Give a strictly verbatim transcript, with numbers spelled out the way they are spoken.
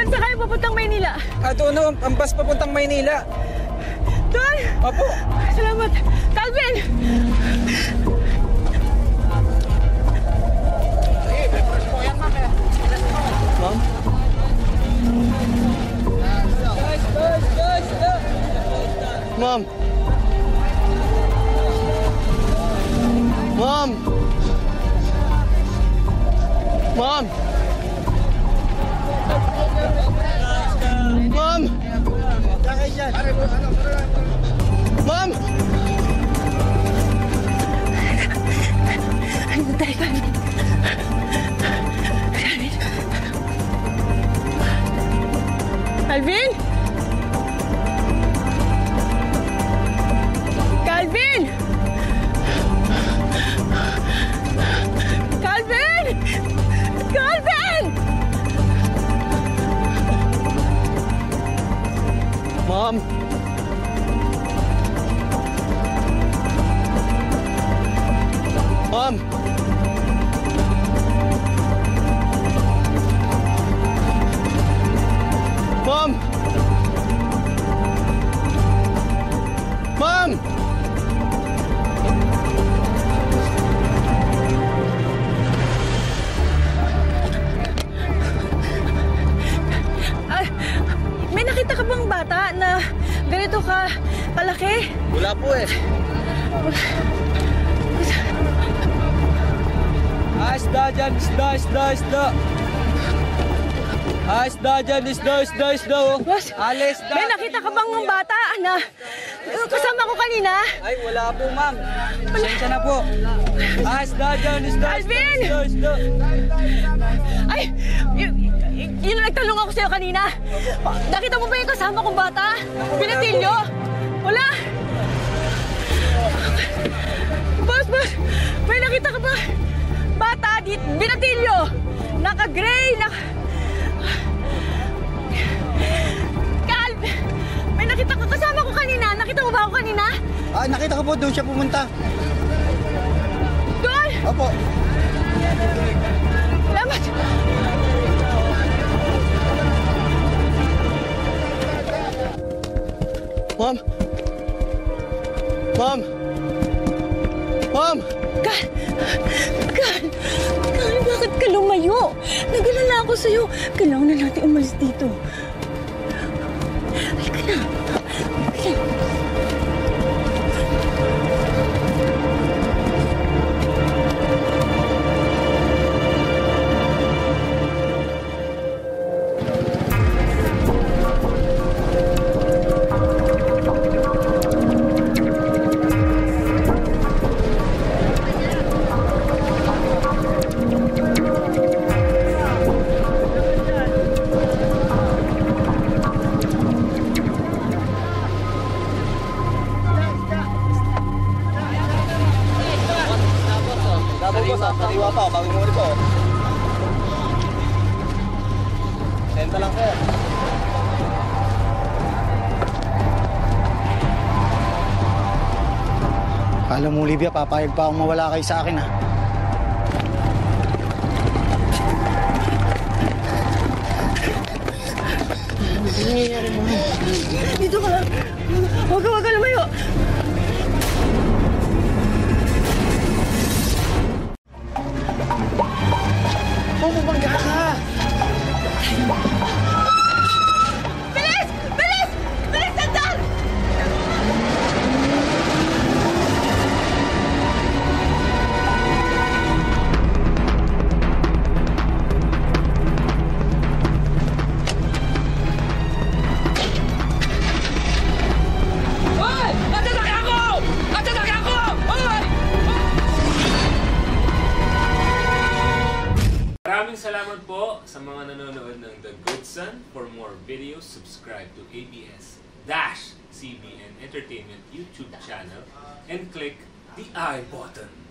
Saan pa kayo papuntang Maynila? I don't know. Ang bus papuntang Maynila. Don! Apo! Salamat! Calvin! Ma'am? Ma'am! Ma'am! Ma'am! Ma'am! Ma'am! Ano na tayo, Calvin? Calvin? Calvin? Calvin! Calvin! Calvin! Ma'am! Ma'am! Ma'am! Ma'am! Ah, may nakita ka bang bata na ganito ka kalaki? Wala po eh. Isda dyan, isda, isda, isda. Isda dyan, isda, isda, isda. Alis na. May nakita ka bang ng bata na kasama ko kanina? Ay, wala po, ma'am. Pasensya na po. Isda dyan, isda, isda, isda. Ay, yun na nagtanong ako sa'yo kanina. Nakita mo ba yung kasama kong bata? Pinatilyo? Wala? Boss, boss, may nakita ka ba? Bata, di, binatilyo, naka-gray, naka... Calv, may nakita ka, kasama ko kanina. Nakita mo ba ako kanina? Ah, nakita ko po, doon siya pumunta. Doon? Opo. Salamat. Mom? Mom? Mom? Cal! Cal! Cal, bakit ka lumayo? Nag-alala ako sa'yo. Kailangan na natin umalis dito. Halika na. Halika. Alam mo, Olivia, papayag pa akong mawala kayo sa akin, ha? Ano nangyayari mo? Dito ka lang. Huwag ka, huwag ka lumayo. Huwag mo bangga ka. Salamat po sa mga nanonood ng The Good Son. For more videos, subscribe to A B S C B N Entertainment YouTube channel and click the I button.